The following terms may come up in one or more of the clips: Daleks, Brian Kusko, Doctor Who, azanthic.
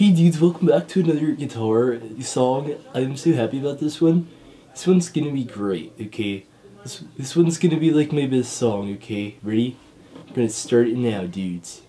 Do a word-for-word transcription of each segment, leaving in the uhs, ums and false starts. Hey dudes, welcome back to another guitar song. I'm so happy about this one. This one's gonna be great, okay? This, this one's gonna be like my best song, okay? Ready? I'm gonna start it now, dudes.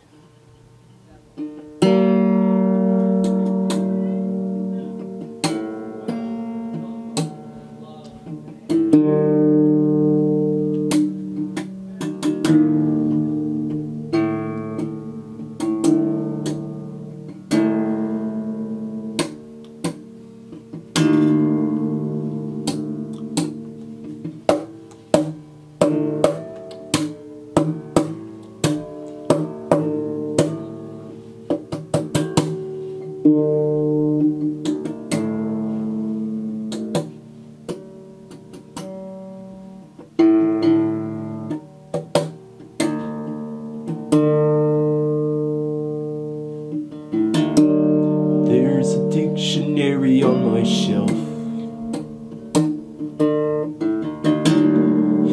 There's a dictionary on my shelf.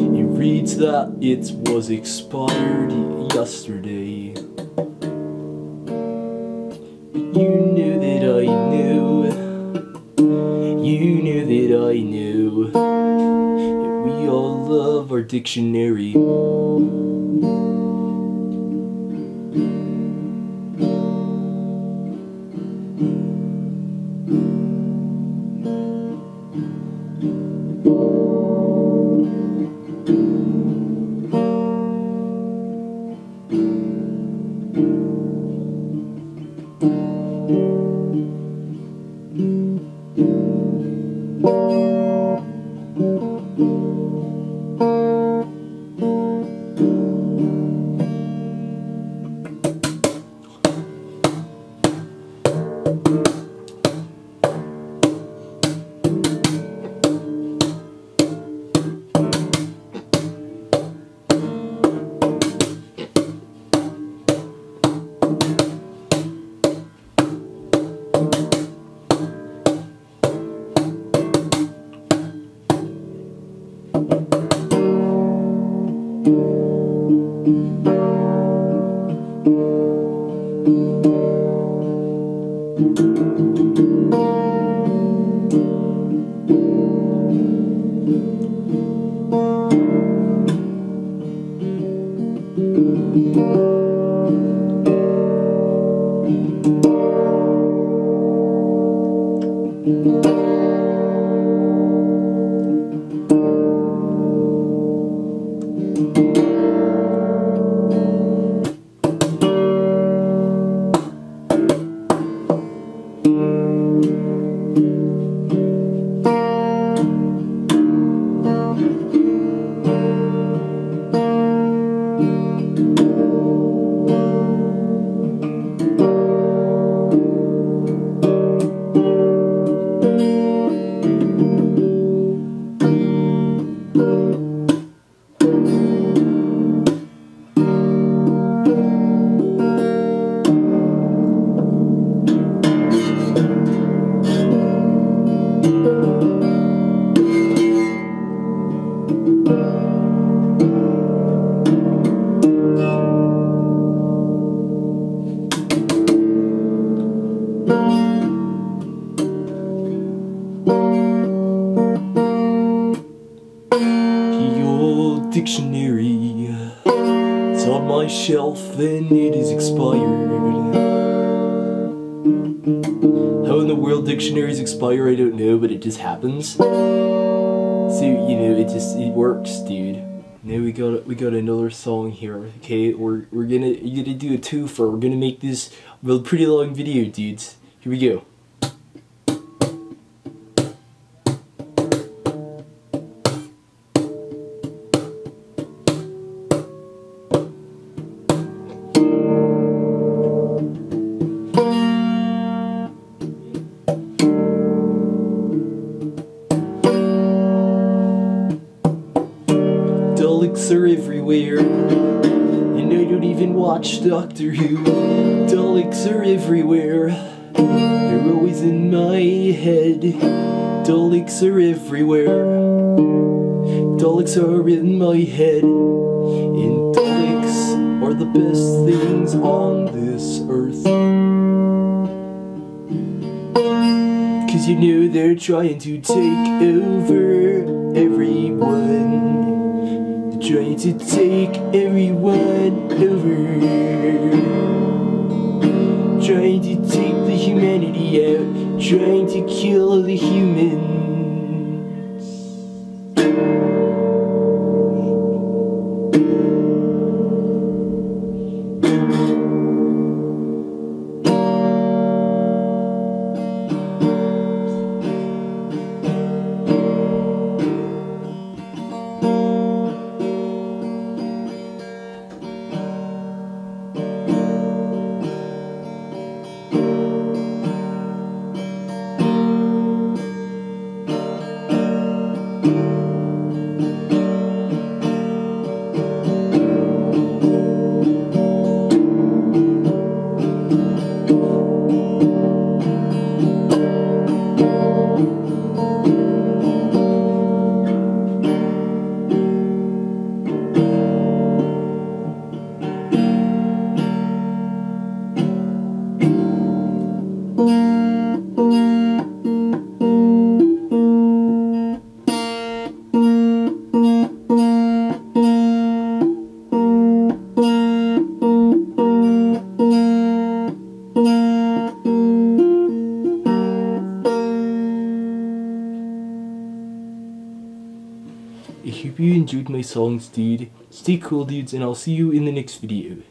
It reads that it was expired yesterday. You knew that I knew. You knew that I knew that we all love our dictionary. Dictionary, it's on my shelf and it is expired. How in the world dictionaries expire, I don't know, but it just happens. So, you know, it just, it works, dude. Now we got we got another song here, okay? We're, we're gonna, you're gonna do a twofer. We're gonna make this a pretty long video, dudes. Here we go. Daleks are everywhere, and I don't even watch Doctor Who. Daleks are everywhere, they're always in my head. Daleks are everywhere, Daleks are in my head, and Daleks are the best things on this earth. you know they're trying to take over everyone. They're trying to take everyone over. Trying to take the humanity out. Trying to kill the humans. I hope you enjoyed my songs, dude. Stay cool, dudes, and I'll see you in the next video.